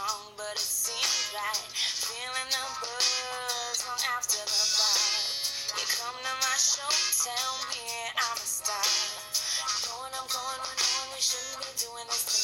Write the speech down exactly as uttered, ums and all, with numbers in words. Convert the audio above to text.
wrong, but it seems right. Feeling the buzz long after the vibe. You come to my show, tell me I'm a star. Knowing I'm going, when we shouldn't be doing this.